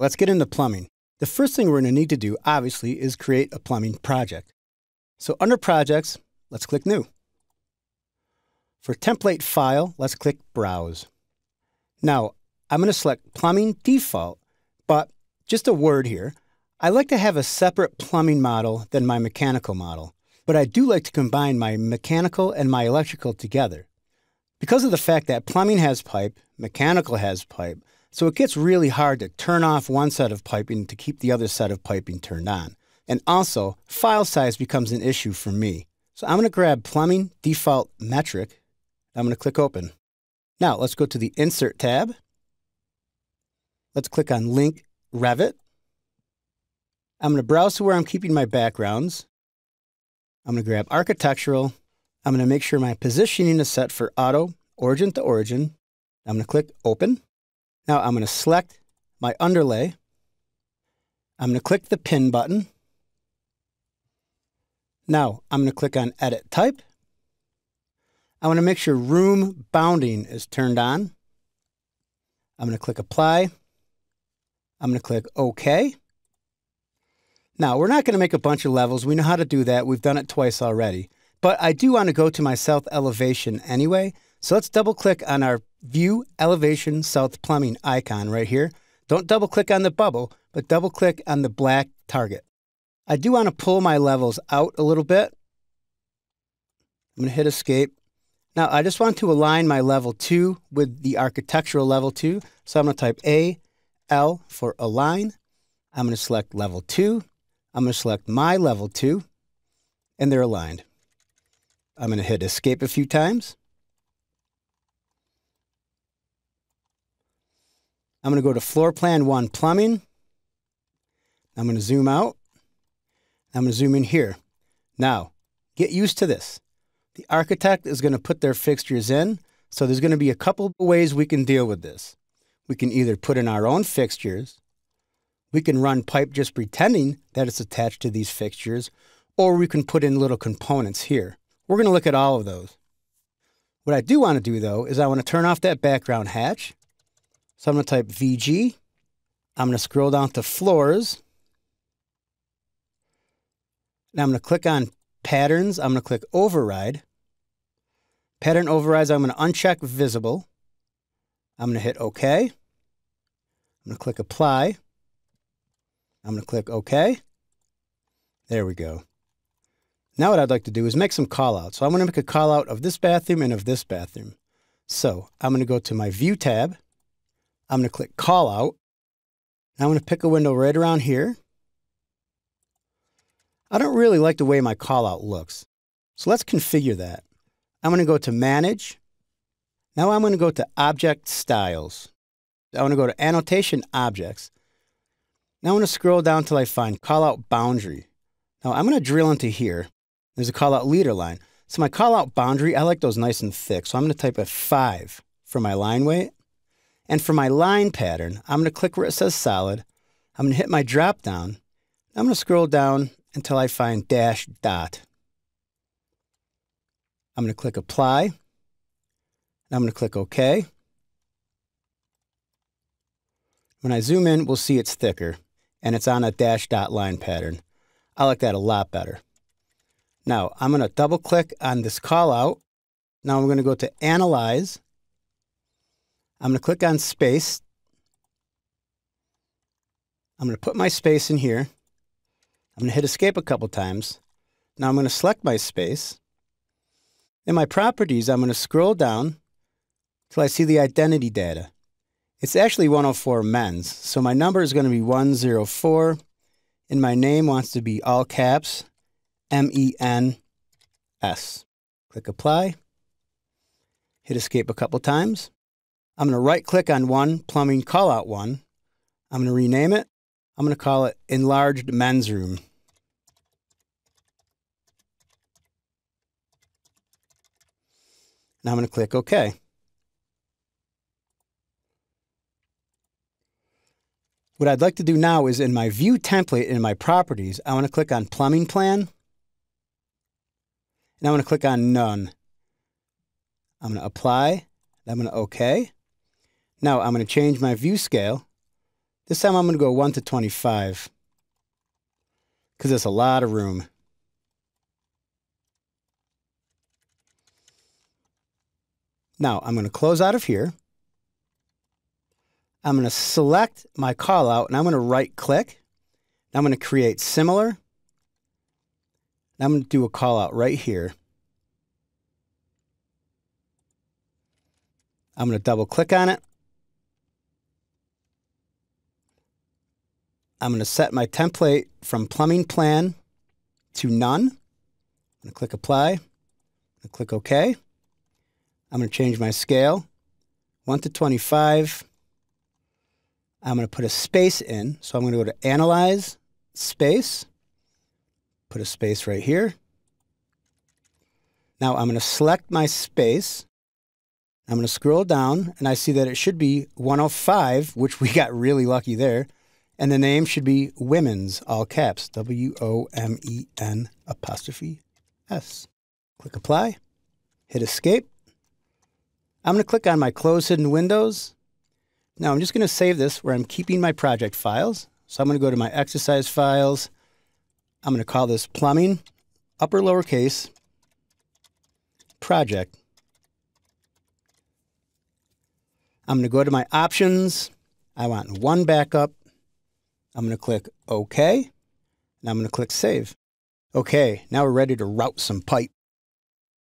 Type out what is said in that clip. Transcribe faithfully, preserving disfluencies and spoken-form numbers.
Let's get into plumbing. The first thing we're going to need to do, obviously, is create a plumbing project. So under Projects, let's click New. For Template File, let's click Browse. Now, I'm going to select Plumbing Default, but just a word here. I like to have a separate plumbing model than my mechanical model, but I do like to combine my mechanical and my electrical together. Because of the fact that plumbing has pipe, mechanical has pipe, so it gets really hard to turn off one set of piping to keep the other set of piping turned on. And also, file size becomes an issue for me. So I'm going to grab Plumbing Default Metric. I'm going to click Open. Now let's go to the Insert tab. Let's click on Link Revit. I'm going to browse to where I'm keeping my backgrounds. I'm going to grab Architectural. I'm going to make sure my positioning is set for Auto, Origin to Origin. I'm going to click Open. Now I'm going to select my underlay. I'm going to click the Pin button. Now I'm going to click on Edit Type. I want to make sure Room Bounding is turned on. I'm going to click Apply. I'm going to click OK. Now we're not going to make a bunch of levels. We know how to do that. We've done it twice already. But I do want to go to my south elevation anyway. So let's double click on our View Elevation South Plumbing icon right here. Don't double click on the bubble, but double click on the black target. I do want to pull my levels out a little bit. I'm going to hit Escape. Now I just want to align my level two with the architectural level two. So I'm going to type A L for align. I'm going to select level two. I'm going to select my level two, and they're aligned. I'm going to hit Escape a few times. I'm going to go to Floor Plan one Plumbing. I'm going to zoom out. I'm going to zoom in here. Now, get used to this. The architect is going to put their fixtures in, so there's going to be a couple ways we can deal with this. We can either put in our own fixtures, we can run pipe just pretending that it's attached to these fixtures, or we can put in little components here. We're going to look at all of those. What I do want to do, though, is I want to turn off that background hatch. So I'm going to type V G. I'm going to scroll down to Floors. Now I'm going to click on Patterns. I'm going to click Override. Pattern Overrides, I'm going to uncheck Visible. I'm going to hit OK. I'm going to click Apply. I'm going to click OK. There we go. Now what I'd like to do is make some callouts. So I'm going to make a callout of this bathroom and of this bathroom. So I'm going to go to my View tab. I'm going to click Call Out. And I'm going to pick a window right around here. I don't really like the way my callout looks. So let's configure that. I'm going to go to Manage. Now I'm going to go to Object Styles. I want to go to Annotation Objects. Now I'm going to scroll down till I find Callout Boundary. Now I'm going to drill into here. There's a callout leader line. So my callout boundary, I like those nice and thick. So I'm going to type a five for my line weight. And for my line pattern, I'm going to click where it says solid. I'm going to hit my drop down. I'm going to scroll down until I find dash dot. I'm going to click Apply. And I'm going to click OK. When I zoom in, we'll see it's thicker and it's on a dash dot line pattern. I like that a lot better. Now I'm going to double click on this callout. Now I'm going to go to Analyze. I'm going to click on Space. I'm going to put my space in here. I'm going to hit Escape a couple times. Now I'm going to select my space. In my properties, I'm going to scroll down till I see the identity data. It's actually one oh four men's, so my number is going to be one zero four, and my name wants to be all caps, M E N S. Click Apply. Hit Escape a couple times. I'm going to right-click on one, Plumbing Callout one. I'm going to rename it. I'm going to call it Enlarged Men's Room. Now I'm going to click OK. What I'd like to do now is in my View template in my properties, I want to click on Plumbing Plan. And I want to click on None. I'm going to Apply. I'm going to OK. Now I'm going to change my view scale This time I'm going to go one to twenty-five because there's a lot of room. Now I'm going to close out of here. I'm going to select my callout and I'm going to right click. I'm going to create similar. I'm going to do a callout right here. I'm going to double click on it. I'm going to set my template from plumbing plan to none. I'm going to click apply. I'm going to click OK. I'm going to change my scale one to twenty-five. I'm going to put a space in. So I'm going to go to Analyze, Space. Put a space right here. Now I'm going to select my space. I'm going to scroll down and I see that it should be one oh five, which we got really lucky there. And the name should be Women's, all caps, W O M E N apostrophe S. Click Apply, hit Escape. I'm going to click on my Close Hidden Windows. Now I'm just going to save this where I'm keeping my project files. So I'm going to go to my exercise files. I'm going to call this Plumbing, upper lowercase, Project. I'm going to go to my options. I want one backup. I'm going to click OK. And I'm going to click Save. Okay, now we're ready to route some pipe.